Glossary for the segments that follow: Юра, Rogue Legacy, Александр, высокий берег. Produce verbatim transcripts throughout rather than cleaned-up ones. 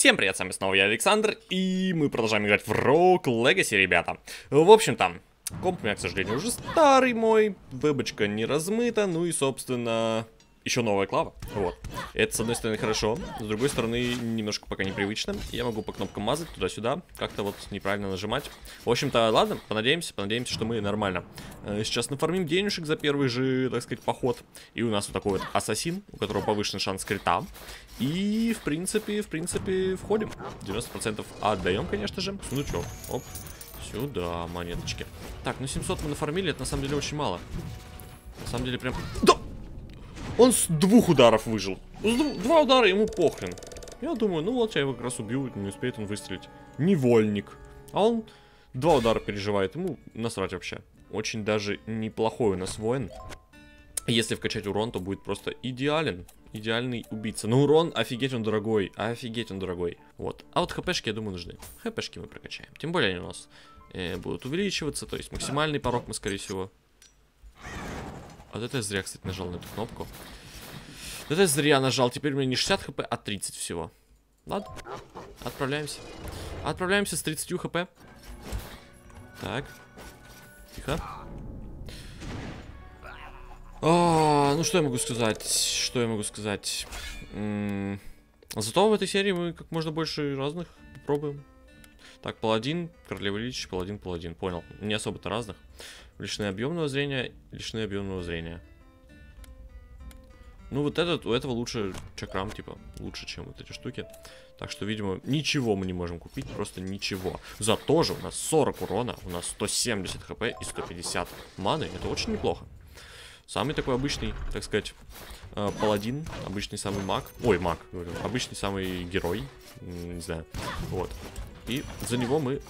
Всем привет, с вами снова я, Александр, и мы продолжаем играть в Rogue Legacy, ребята. В общем-то, комп у меня, к сожалению, уже старый мой, вебочка не размыта, ну и, собственно, еще новая клава. Вот. Это, с одной стороны, хорошо, с другой стороны, немножко пока непривычно. Я могу по кнопкам мазать туда-сюда, как-то вот неправильно нажимать. В общем-то, ладно, понадеемся, понадеемся, что мы нормально. Сейчас нафармим денежек за первый же, так сказать, поход. И у нас вот такой вот ассасин, у которого повышенный шанс крита. И, в принципе, в принципе, входим. девяносто процентов отдаем, конечно же. Ну чё, оп, сюда монеточки. Так, ну семьсот мы нафармили, это на самом деле очень мало. На самом деле прям... Да! Он с двух ударов выжил. Два удара ему похрен. Я думаю, ну вот я его как раз убью, не успеет он выстрелить. Невольник. А он два удара переживает, ему насрать вообще. Очень даже неплохой у нас воин. Если вкачать урон, то будет просто идеален. Идеальный убийца. Но урон, офигеть, он дорогой. Офигеть, он дорогой. Вот. А вот хпшки, я думаю, нужны. Хпшки мы прокачаем. Тем более они у нас э, будут увеличиваться. То есть максимальный порог мы, скорее всего... Вот это я зря, кстати, нажал на эту кнопку. Вот это я зря нажал. Теперь у меня не шестьдесят хп, а тридцать всего. Ладно. Отправляемся. Отправляемся с тридцатью хп. Так. Тихо. О, ну что я могу сказать? Что я могу сказать? М-м- Зато в этой серии мы как можно больше разных попробуем. Так, паладин, королева лич, паладин, паладин. Понял. Не особо-то разных. Лишены объемного зрения, лишены объемного зрения. Ну вот этот, у этого лучше чакрам, типа, лучше, чем вот эти штуки. Так что, видимо, ничего мы не можем купить, просто ничего. Зато же у нас сорок урона, у нас сто семьдесят хп и сто пятьдесят маны, это очень неплохо. Самый такой обычный, так сказать, паладин, обычный самый маг. Ой, маг, говорю, обычный самый герой, не знаю, вот. И за него мы...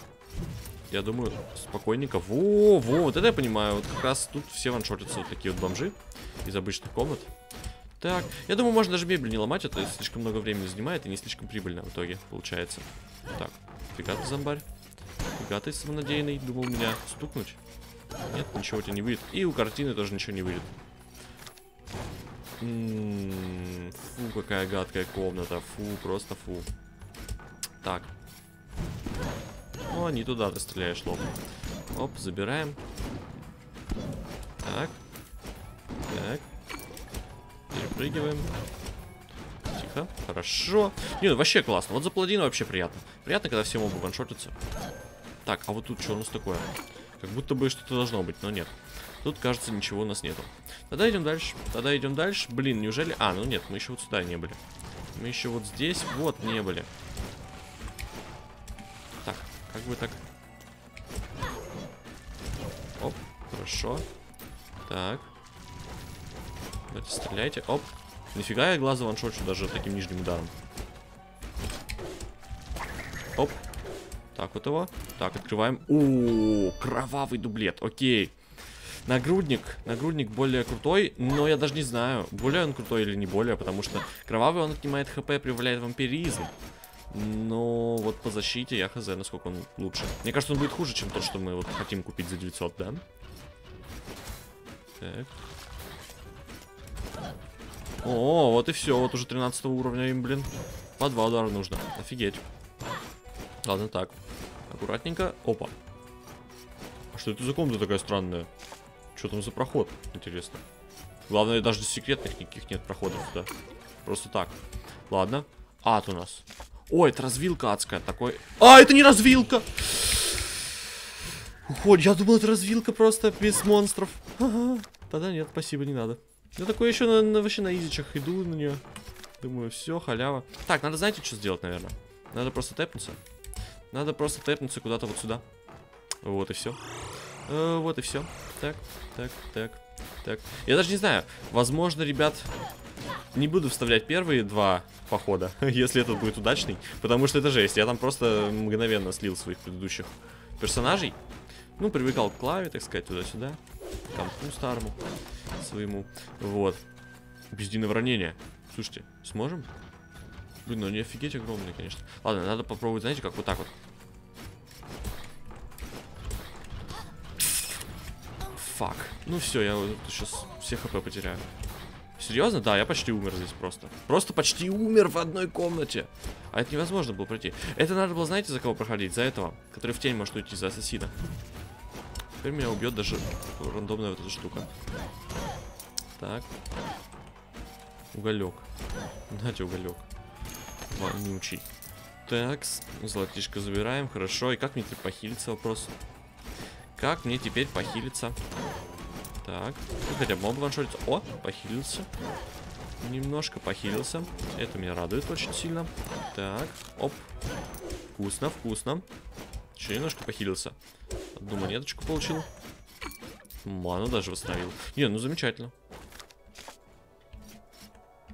Я думаю, спокойненько. Во, во, вот это я понимаю. Вот как раз тут все ваншотятся вот такие вот бомжи из обычных комнат. Так, я думаю, можно даже мебель не ломать, это слишком много времени занимает и не слишком прибыльно в итоге получается. Так, фига ты, зомбарь. Фига ты, самонадеянный. Думал меня стукнуть. Нет, ничего у тебя не выйдет. И у картины тоже ничего не выйдет. М-м-м, фу, какая гадкая комната. Фу, просто фу. Так. О, не туда ты стреляешь, лоб. Оп, забираем. Так. Так. Перепрыгиваем. Тихо. Хорошо. Не, ну вообще классно. Вот за паладина вообще приятно. Приятно, когда все мобы ваншотятся. Так, а вот тут что у нас такое? Как будто бы что-то должно быть, но нет. Тут, кажется, ничего у нас нету. Тогда идем дальше. Тогда идем дальше. Блин, неужели... А, ну нет, мы еще вот сюда не были. Мы еще вот здесь вот не были. Как бы так. Оп, хорошо. Так. Давайте стреляйте. Оп. Нифига я глаза ваншочу даже таким нижним ударом. Оп. Так вот его. Так, открываем. О, кровавый дублет. Окей. Нагрудник. Нагрудник более крутой, но я даже не знаю, более он крутой или не более, потому что кровавый он отнимает хп, прибавляет вампиризм. Но вот по защите я хз, насколько он лучше. Мне кажется, он будет хуже, чем то, что мы вот хотим купить за девятьсот, да? Так. О, вот и все, вот уже тринадцатого уровня им, блин. По два удара нужно, офигеть. Ладно, так. Аккуратненько, опа. А что это за комната такая странная? Что там за проход, интересно. Главное, даже секретных никаких нет проходов сюда. Просто так. Ладно, ад у нас. О, это развилка адская, такой... А, это не развилка! Уходи, я думал, это развилка просто без монстров. Ага. Тогда нет, спасибо, не надо. Я такой еще на, на, вообще на изичах иду на нее. Думаю, все, халява. Так, надо, знаете, что сделать, наверное? Надо просто тэпнуться. Надо просто тэпнуться куда-то вот сюда. Вот и все. Э, вот и все. Так, так, так, так. Я даже не знаю, возможно, ребят... Не буду вставлять первые два похода, если этот будет удачный. Потому что это жесть. Я там просто мгновенно слил своих предыдущих персонажей. Ну, привыкал к клаве, так сказать, туда-сюда. К компу старому своему. Вот. Бездинного ранения. Слушайте, сможем? Блин, ну не офигеть огромный, конечно. Ладно, надо попробовать, знаете, как вот так вот. Фак. Ну все, я вот сейчас все хп потеряю. Серьезно? Да, я почти умер здесь просто. Просто почти умер в одной комнате. А это невозможно было пройти. Это надо было, знаете, за кого проходить? За этого, который в тень может уйти, за ассасина. Теперь меня убьет даже рандомная вот эта штука. Так. Уголек. Знаете, уголек. Вонючий. Такс. Золотишко забираем. Хорошо. И как мне теперь похилиться? Вопрос. Как мне теперь похилиться? Так. Ну, хотя бы моб ваншотится. О, похилился. Немножко похилился. Это меня радует очень сильно. Так. Оп. Вкусно, вкусно. Еще немножко похилился. Одну монеточку получил. Ману даже восстановил. Не, ну замечательно.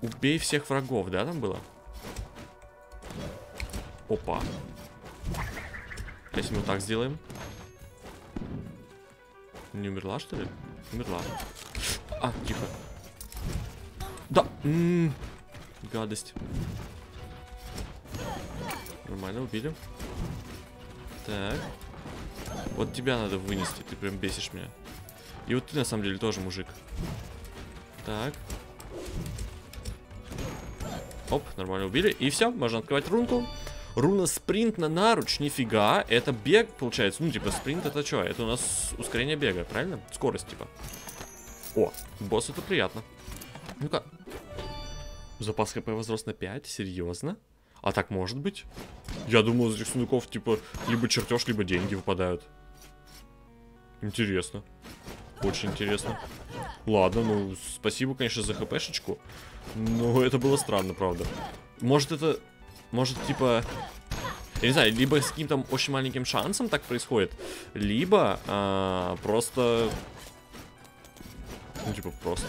Убей всех врагов, да, там было? Опа. Если мы так сделаем. Не умерла, что ли? Умерла. А, тихо. Да. М-м-м. Гадость. Нормально, убили. Так. Вот тебя надо вынести, ты прям бесишь меня. И вот ты на самом деле тоже мужик. Так. Оп, нормально убили. И все, можно открывать рунку. Руна спринт на наруч, нифига. Это бег, получается. Ну, типа, спринт это что? Это у нас ускорение бега, правильно? Скорость, типа. О, босс, это приятно. Ну-ка. Запас ХП возрос на пять, серьезно? А так может быть? Я думал, из этих сундуков, типа, либо чертеж, либо деньги выпадают. Интересно. Очень интересно. Ладно, ну, спасибо, конечно, за хпшечку. Но это было странно, правда. Может, это... Может, типа... Я не знаю, либо с каким-то очень маленьким шансом так происходит, либо а, просто... Ну, типа, просто...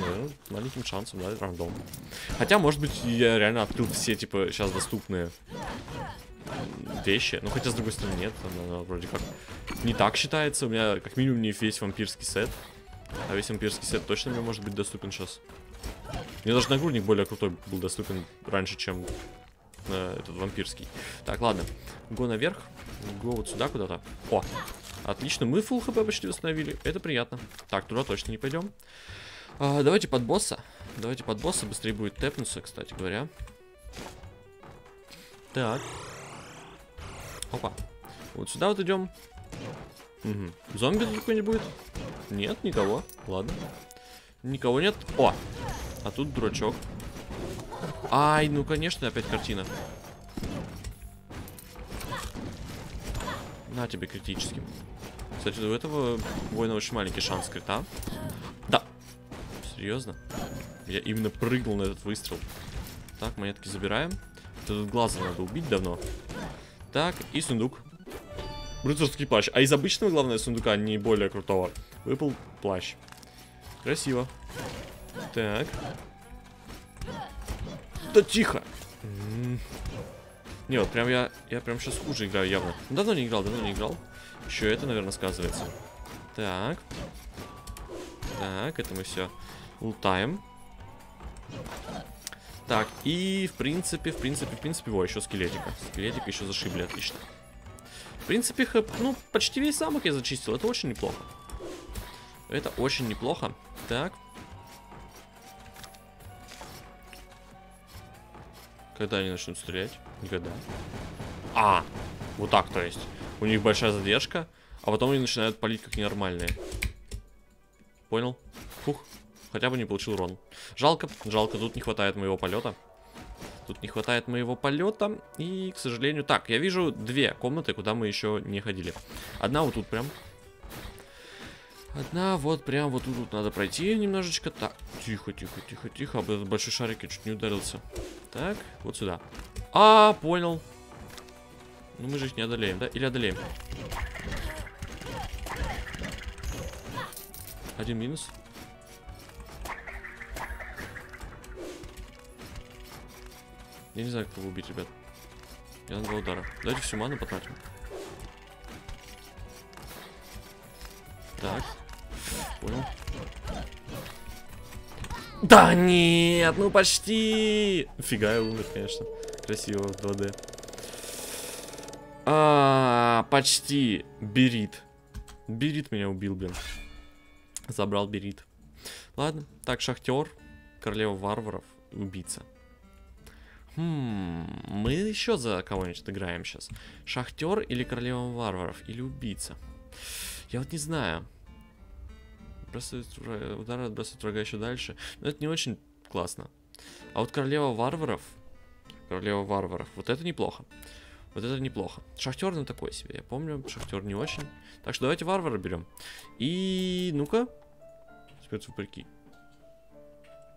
Наверное, маленьким шансом, да, рандом. Хотя, может быть, я реально открыл все, типа, сейчас доступные вещи. Ну, хотя, с другой стороны, нет. Она, она вроде как не так считается. У меня, как минимум, не весь вампирский сет. А весь вампирский сет точно мне может быть доступен сейчас. Мне даже нагрудник более крутой был доступен раньше, чем э, этот вампирский. Так, ладно. Го наверх. Го вот сюда куда-то. О, отлично. Мы фулл хп почти восстановили. Это приятно. Так, туда точно не пойдем. А, давайте под босса. Давайте под босса. Быстрее будет тэпнуться, кстати говоря. Так. Опа. Вот сюда вот идем. Угу. Зомби тут какой-нибудь будет? Нет, никого. Ладно. Никого нет. О! А тут дурачок. Ай, ну конечно, опять картина. На тебе критическим. Кстати, у этого воина очень маленький шанс крита. Да. Серьезно? Я именно прыгнул на этот выстрел. Так, монетки забираем. Этот глаза надо убить давно. Так, и сундук. Рыцарский плащ. А из обычного, главное, сундука, не более крутого, выпал плащ. Красиво. Так. Да тихо. М-м-м. Не, вот прям я, я прям сейчас хуже играю явно. Давно не играл, давно не играл. Еще это, наверное, сказывается. Так. Так, это мы все лутаем. Так, и в принципе, в принципе, в принципе, во, еще скелетика. Скелетика еще зашибли, отлично. В принципе, хэп, ну, почти весь замок я зачистил. Это очень неплохо. Это очень неплохо. Так. Когда они начнут стрелять? Никогда. А, вот так, то есть. У них большая задержка, а потом они начинают палить как ненормальные. Понял? Фух. Хотя бы не получил урон. Жалко, жалко, тут не хватает моего полета. Тут не хватает моего полета. И, к сожалению... Так, я вижу две комнаты, куда мы еще не ходили. Одна вот тут прям. Одна вот прям вот тут вот надо пройти немножечко. Так, тихо, тихо, тихо, тихо. Об этот большой шарик я чуть не ударился. Так, вот сюда. А, понял. Ну мы же их не одолеем, да? Или одолеем? Один минус. Я не знаю, как его убить, ребят. Я на два удара. Давайте всю ману потратим. Так. Понял. Да нет, ну почти. Фига, я умер, конечно. Красиво в два дэ. А, почти. Берит. Берит меня убил, блин. Забрал Берит. Ладно, так, шахтер, королева варваров, убийца. Хм, мы еще за кого-нибудь играем сейчас. Шахтер или королева варваров, или убийца. Я вот не знаю. Бросать удар, отбросить врага еще дальше. Но это не очень классно. А вот королева варваров, королева варваров, вот это неплохо. Вот это неплохо. Шахтер, ну такой себе, я помню, шахтер не очень. Так что давайте варвара берем. И ну-ка, спецупреки.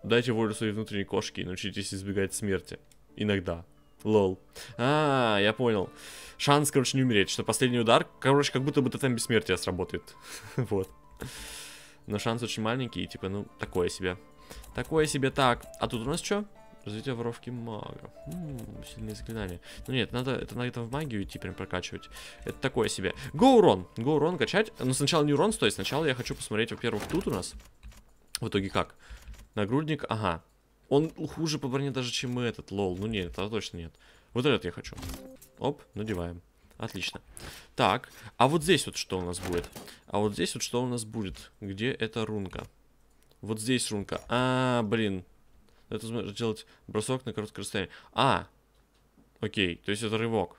Дайте волю своей внутренней кошке и научитесь избегать смерти. Иногда. Лол. А, я понял. Шанс, короче, не умереть. Что последний удар, короче, как будто бы тотем бессмертия сработает. Вот. Но шанс очень маленький, и типа, ну, такое себе. Такое себе так. А тут у нас что? Развитие воровки мага. М-м, сильные заклинания. Ну нет, надо это, надо в магию идти прям прокачивать. Это такое себе. Го урон. Го урон качать. Но сначала не урон, стой. Сначала я хочу посмотреть, во-первых, тут у нас. В итоге как? Нагрудник, ага. Он хуже по броне даже, чем мы этот, лол. Ну нет, это точно нет. Вот этот я хочу. Оп, надеваем. Отлично. Так, а вот здесь вот что у нас будет? А вот здесь вот что у нас будет? Где эта рунка? Вот здесь рунка. А, блин. Это можно делать бросок на короткое расстояние. А, окей, то есть это рывок.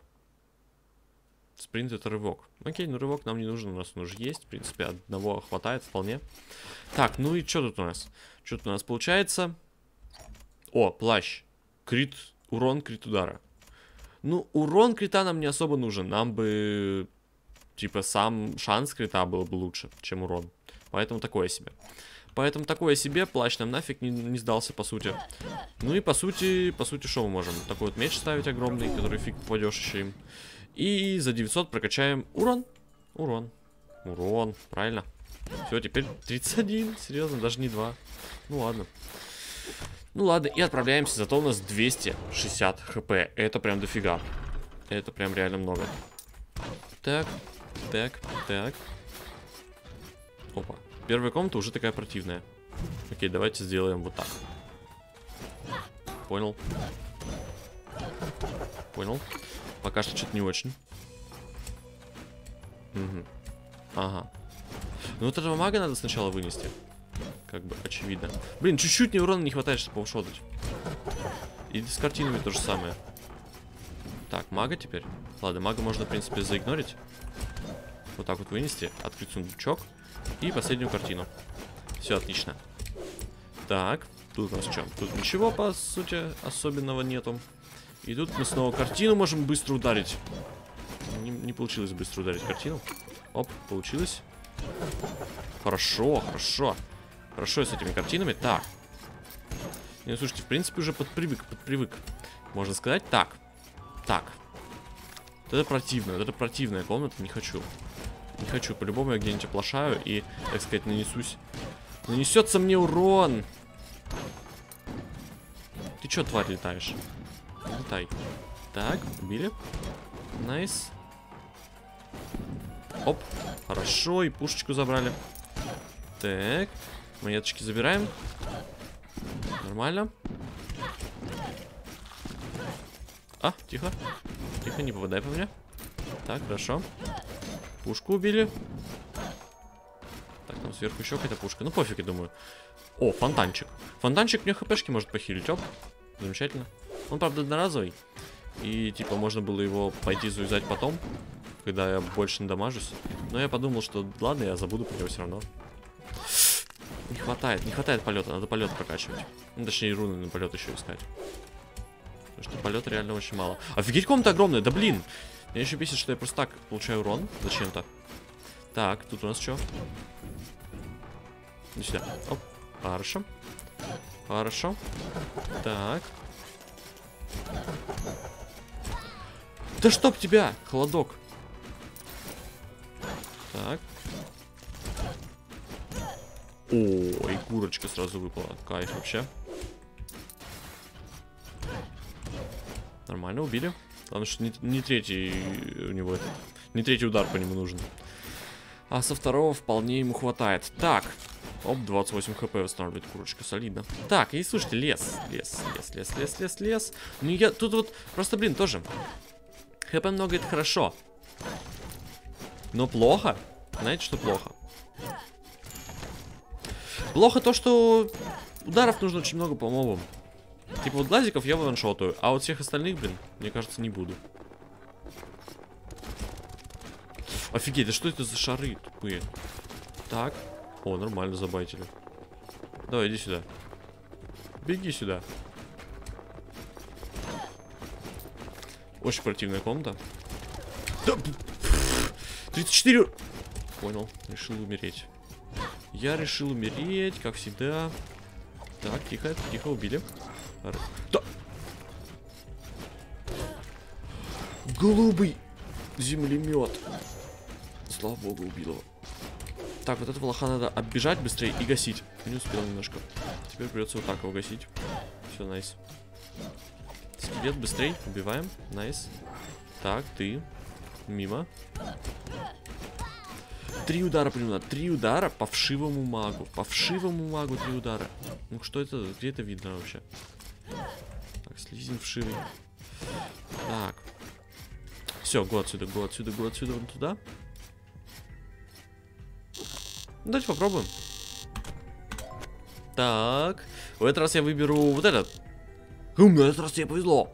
Спринт — это рывок. Окей, ну рывок нам не нужен, у нас он уже есть. В принципе, одного хватает вполне. Так, ну и что тут у нас? Что тут у нас получается? О, плащ. Крит, урон, крит удара. Ну, урон крита нам не особо нужен. Нам бы, типа, сам шанс крита было бы лучше, чем урон. Поэтому такое себе. Поэтому такое себе, плащ нам нафиг не, не сдался, по сути. Ну и по сути, по сути, что мы можем? Такой вот меч ставить огромный, который фиг попадешь еще им. И за девятьсот прокачаем урон. Урон. Урон. Правильно. Все, теперь тридцать один. Серьезно, даже не два. Ну ладно. Ну ладно, и отправляемся. Зато у нас двести шестьдесят хп. Это прям дофига. Это прям реально много. Так, так, так. Опа. Первая комната уже такая противная. Окей, давайте сделаем вот так. Понял. Понял. Пока что что-то не очень. Угу. Ага. Ну вот этого мага надо сначала вынести. Как бы очевидно. Блин, чуть-чуть мне урона не хватает, чтобы офшотать. И с картинами то же самое. Так, мага теперь. Ладно, мага можно, в принципе, заигнорить. Вот так вот вынести. Открыть сундучок. И последнюю картину. Все, отлично. Так, тут у нас что? Тут ничего, по сути, особенного нету. И тут мы снова картину можем быстро ударить. Не, не получилось быстро ударить картину. Оп, получилось. Хорошо, хорошо. Хорошо с этими картинами. Так. Не, ну, слушайте, в принципе, уже подпривык, подпривык. Можно сказать. Так. Так. Вот это противно. Вот это противная комната. Не хочу. Не хочу. По-любому я где-нибудь оплошаю и, так сказать, нанесусь. Нанесется мне урон. Ты чё, тварь, летаешь? Летай. Так, убили. Найс. Оп. Хорошо, и пушечку забрали. Так. Монеточки забираем. Нормально. А, тихо. Тихо, не попадай по мне. Так, хорошо. Пушку убили. Так, там сверху еще какая-то пушка. Ну, пофиг, я думаю. О, фонтанчик. Фонтанчик мне хпшки может похилить. Оп. Замечательно. Он, правда, одноразовый. И, типа, можно было его пойти завязать потом, когда я больше не дамажусь. Но я подумал, что ладно, я забуду про него все равно. Не хватает, не хватает полета, надо полет прокачивать. Ну, точнее, руны на полет еще искать. Потому что полета реально очень мало. Офигеть, комната огромная, да блин! Меня еще бесит, что я просто так получаю урон зачем-то. Так, тут у нас что? Иди сюда. Оп, хорошо. Хорошо. Так. Да чтоб тебя, холодок. Так. Ой, курочка сразу выпала. Кайф вообще. Нормально, убили. Потому что не, не третий у него это. Не третий удар по нему нужен. А со второго вполне ему хватает. Так. Оп, двадцать восемь хп восстанавливает курочка, солидно. Так, и слушайте, лес, лес, лес, лес, лес, лес, лес. Ну я тут вот, просто, блин, тоже. ХП много, это хорошо. Но плохо, знаете, что плохо? Плохо то, что ударов нужно очень много по мобам. Типа вот глазиков я ваншотаю, а вот всех остальных, блин, мне кажется, не буду. Офигеть, да что это за шары тупые? Так. О, нормально забайтили. Давай, иди сюда. Беги сюда. Очень противная комната. Да, тридцать четыре... Понял, решил умереть. Я решил умереть, как всегда. Так, тихо, тихо, убили. Да. Голубый землемет. Слава богу, убил его. Так, вот этого лоха надо оббежать быстрее и гасить. Не успел немножко. Теперь придется вот так его гасить. Все, найс. Скелет быстрее, убиваем. Найс. Так, ты. Мимо. Три удара примерно. Три удара по вшивому магу. По вшивому магу три удара. Ну что это? Где это видно вообще? Так, слизень вшивый. Так. Все, го отсюда, го отсюда, го отсюда, вон туда. Ну, давайте попробуем. Так. В этот раз я выберу вот этот. Хм, на этот раз тебе повезло.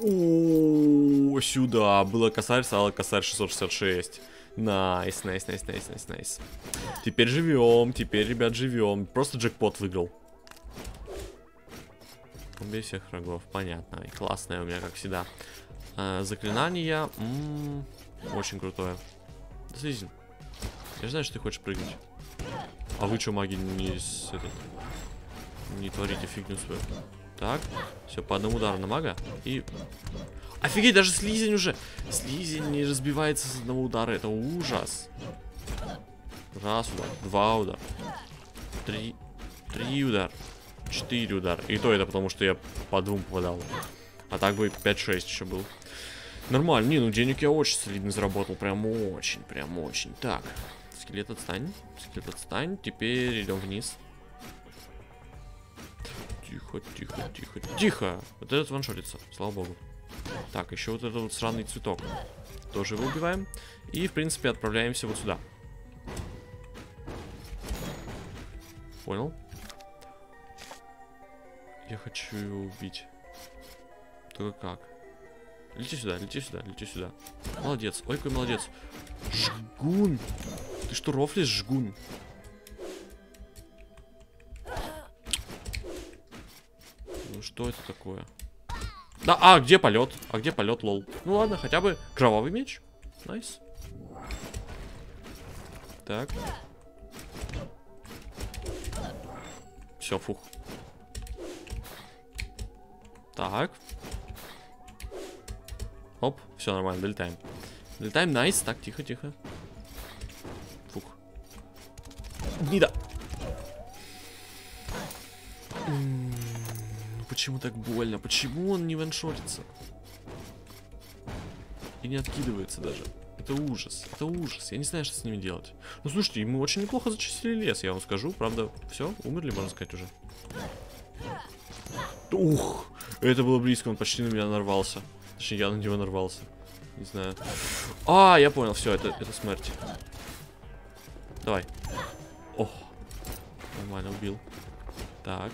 О, сюда. Было косарь, стало косарь шестьсот шестьдесят шесть. Найс, найс, найс, найс, найс, найс. Теперь живем, теперь, ребят, живем. Просто джекпот выиграл. Убей всех врагов, понятно. И классное у меня, как всегда. А, заклинание. М-м, очень крутое. Слизень. Я же знаю, что ты хочешь прыгнуть. А вы что, маги, не, этот, не творите фигню свою. Так, все, по одному удару на мага. И... Офигеть, даже слизень уже. Слизень не разбивается с одного удара. Это ужас. Раз удар, два удара. Три, три удара. Четыре удара. И то это потому, что я по двум попадал. А так бы пять-шесть еще был. Нормально, не, ну денег я очень солидно заработал. Прям очень, прям очень. Так, скелет отстань. Скелет отстань, теперь идем вниз. Тихо, тихо, тихо, тихо. Вот этот ваншотится, слава богу. Так, еще вот этот вот сраный цветок. Тоже его убиваем. И, в принципе, отправляемся вот сюда. Понял? Я хочу его убить. Только как? Лети сюда, лети сюда, лети сюда. Молодец, ой, какой молодец. Жгун. Ты что, рофлишь, жгун? Ну что это такое? Да, а, где полет? А где полет, лол? Ну ладно, хотя бы кровавый меч. Найс. Так. Все, фух. Так. Оп, все нормально, долетаем. Долетаем, найс, так, тихо, тихо. Фух. Гнида. Почему так больно? Почему он не ваншотится? И не откидывается даже. Это ужас, это ужас. Я не знаю, что с ними делать. Ну, слушайте, мы очень неплохо зачистили лес, я вам скажу. Правда, все, умерли, можно сказать, уже. Ух, это было близко, он почти на меня нарвался. Точнее, я на него нарвался. Не знаю. А, я понял, все, это, это смерть. Давай. О, нормально, убил. Так.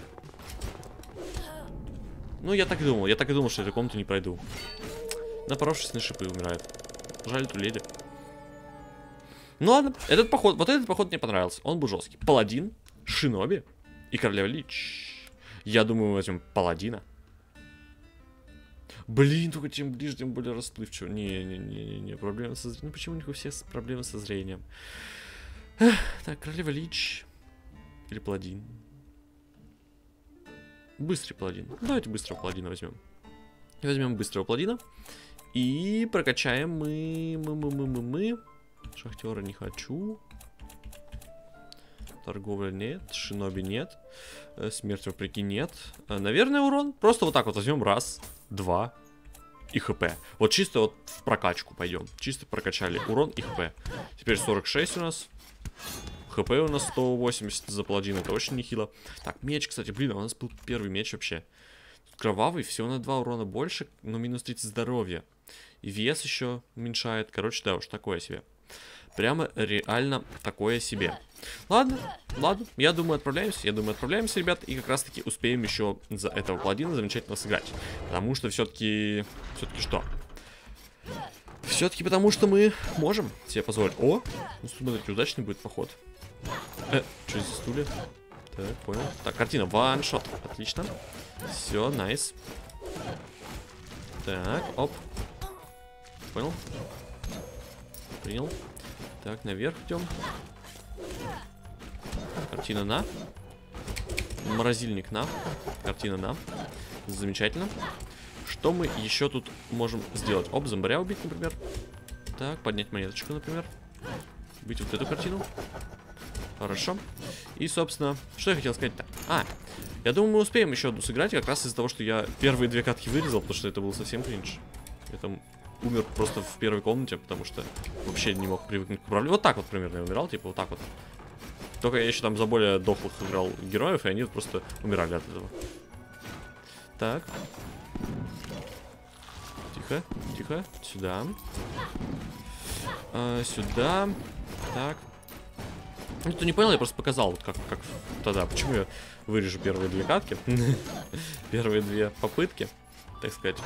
Ну, я так и думал, я так и думал, что эту комнату не пройду. Напоровшись на шипы, умирает. Жаль эту леди. Ну ладно, этот поход, вот этот поход мне понравился. Он был жесткий. Паладин, шиноби и королева лич. Я думаю, возьмем паладина. Блин, только чем ближе, тем более расплывчиво. Не-не-не-не, проблемы со зрением. Ну почему у них у всех проблемы со зрением? Эх, так, королева лич. Или паладин. Быстрый паладин. Давайте быстрого паладина возьмем. Возьмем быстрого паладина. И прокачаем мы. Мы, мы, мы, мы, мы. Шахтера не хочу. Торговля нет. Шиноби нет. Смерть вопреки нет. Наверное, урон. Просто вот так вот возьмем. Раз, два и хп. Вот чисто вот в прокачку пойдем. Чисто прокачали урон и хп. Теперь сорок шесть у нас. ХП у нас сто восемьдесят за паладин, это очень нехило. Так, меч, кстати, блин, у нас был первый меч вообще. Кровавый, всего на два урона больше, но минус тридцать здоровья. И вес еще уменьшает, короче, да уж, такое себе. прямо реально такое себе. Ладно, ладно, я думаю, отправляемся, я думаю, отправляемся, ребят, и как раз-таки успеем еще за этого паладина замечательно сыграть. Потому что все-таки... Все-таки что? Все-таки потому что мы можем себе позволить. О, ну смотрите, удачный будет поход. Э, что здесь стулья? Так, понял. Так, картина, ваншот, отлично. Все, найс. Так, оп. Понял. Принял. Так, наверх идем. Картина на. Морозильник на. Картина на. Замечательно. Что мы еще тут можем сделать? Оп, зомбаря убить, например. Так, поднять монеточку, например. Убить вот эту картину. Хорошо. И, собственно, что я хотел сказать-то? А, я думаю, мы успеем еще одну сыграть, как раз из-за того, что я первые две катки вырезал, потому что это был совсем кринж. Я там умер просто в первой комнате, потому что вообще не мог привыкнуть к управлению. Вот так вот примерно я умирал, типа вот так вот. Только я еще там за более дохлых играл героев, и они просто умирали от этого. Так. Тихо, тихо. Сюда. А, сюда. Так. Ну, кто не понял, я просто показал, вот как, как тогда. Почему я вырежу первые две катки? Первые две попытки, так сказать.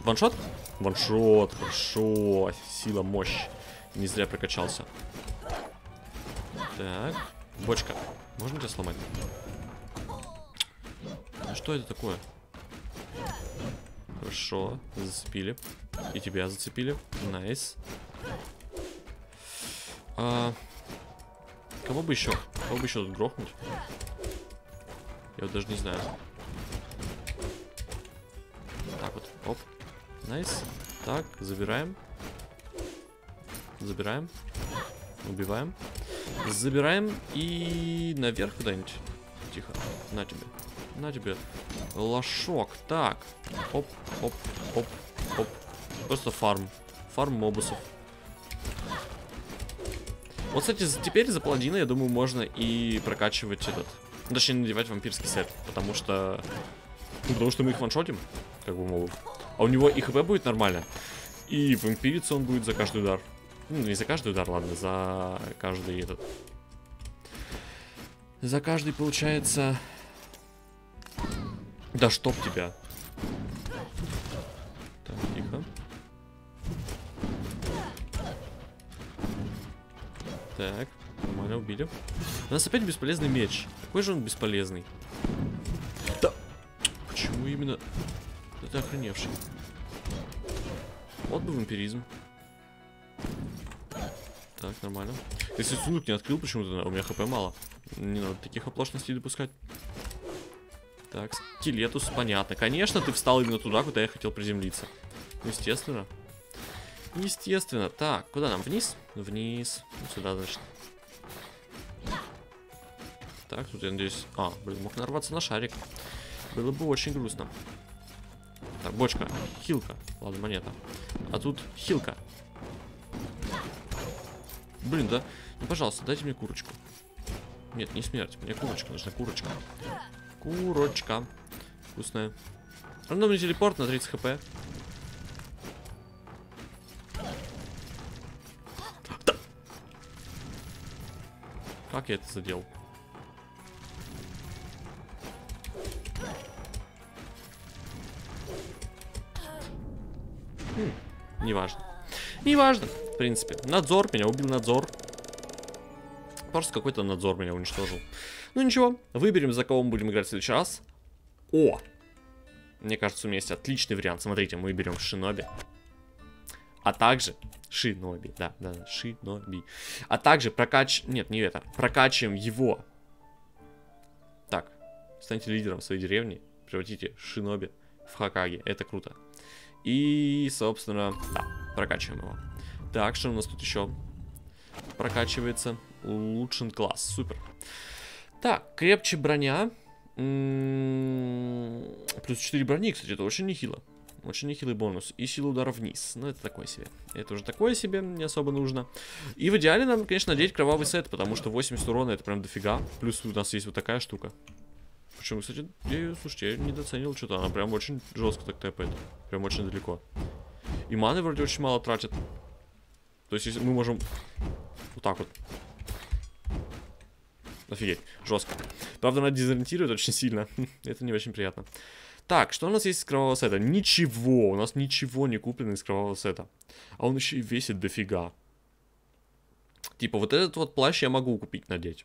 Ваншот? Ваншот, хорошо. Сила, мощь. Не зря прокачался. Так. Бочка. Можно тебя сломать? Ну, что это такое? Хорошо. Зацепили. И тебя зацепили. Найс. А... Кого бы еще? Кого бы еще тут грохнуть? Я вот даже не знаю. Так вот, оп. Найс. Так, забираем. Забираем. Убиваем. Забираем и наверх куда-нибудь. Тихо. На тебе. На тебе. Лошок. Так. Оп, оп, оп, оп. Просто фарм. Фарм мобусов. Вот, кстати, теперь за паладина, я думаю, можно и прокачивать этот... Точнее, надевать вампирский сет, потому что... Ну, потому что мы их ваншотим, как бы мобов. А у него и хп будет нормально, и вампирицу он будет за каждый удар. Ну, не за каждый удар, ладно, за каждый этот... За каждый, получается... Да чтоб тебя. Так, тихо. Так, нормально, убили. У нас опять бесполезный меч. Какой же он бесполезный? Да. Почему именно? Это охреневший. Вот бы вампиризм. Так, нормально. Если сундук не открыл почему-то, у меня хп мало. Не надо таких оплошностей допускать. Так, скелетус, понятно. Конечно, ты встал именно туда, куда я хотел приземлиться. Естественно. Естественно. Так, куда нам? Вниз? Вниз. Сюда, значит. Так, тут я надеюсь... А, блин, мог нарваться на шарик. Было бы очень грустно. Так, бочка. Хилка. Ладно, монета. А тут хилка. Блин, да... Ну, пожалуйста, дайте мне курочку. Нет, не смерть. Мне курочка нужна. Курочка. Курочка. Вкусная. Рандомный телепорт на тридцать хп. Как я это задел? Хм, неважно. Неважно, в принципе. Надзор, меня убил надзор. Просто какой-то надзор меня уничтожил. Ну ничего, выберем, за кого мы будем играть в следующий раз. О! Мне кажется, у меня есть отличный вариант. Смотрите, мы берем Шиноби. А также... Шиноби, да, да, Шиноби. А также прокач... Нет, не это. Прокачиваем его. Так, станьте лидером своей деревни. Превратите Шиноби в Хакаги. Это круто. И, собственно, да, прокачиваем его. Так, что у нас тут еще? Прокачивается улучшен класс. Супер. Так, крепче броня. М-м-м, плюс четыре брони, кстати, это очень нехило. Очень нехилый бонус. И сила удара вниз. Ну, это такое себе. Это уже такое себе, не особо нужно. И в идеале нам, конечно, надеть кровавый сет, потому что восемьдесят урона это прям дофига. Плюс у нас есть вот такая штука. Почему, кстати, я ее, слушайте, я ее недооценил что-то. Она прям очень жестко так тэпает. Прям очень далеко. И маны вроде очень мало тратят. То есть, если мы можем вот так вот. Офигеть, жестко. Правда, она дезориентирует очень сильно. Это не очень приятно. Так, что у нас есть из кровавого сета? Ничего, у нас ничего не куплено из кровавого сета. А он еще и весит дофига. Типа, вот этот вот плащ я могу купить, надеть.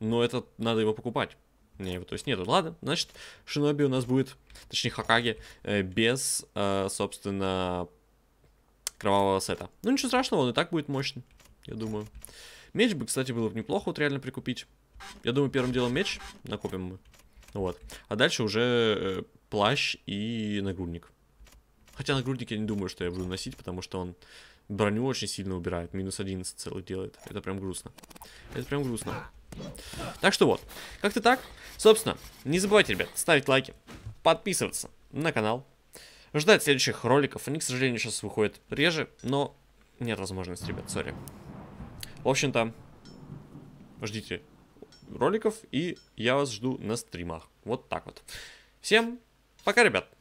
Но это надо его покупать. Не, его, то есть нету. Ладно, значит, шиноби у нас будет, точнее, хакаги, э, без, э, собственно, кровавого сета. Ну, ничего страшного, он и так будет мощный, я думаю. Меч бы, кстати, было бы неплохо вот реально прикупить. Я думаю, первым делом меч накопим мы. Вот. А дальше уже э, плащ и нагрудник. Хотя нагрудник я не думаю, что я буду носить, потому что он броню очень сильно убирает. Минус одиннадцать целых делает. Это прям грустно. Это прям грустно. Так что вот. Как-то так. Собственно, не забывайте, ребят, ставить лайки, подписываться на канал, ждать следующих роликов. Они, к сожалению, сейчас выходят реже, но нет возможности, ребят, сори. В общем-то, ждите роликов, и я вас жду на стримах. Вот так вот. Всем пока, ребят.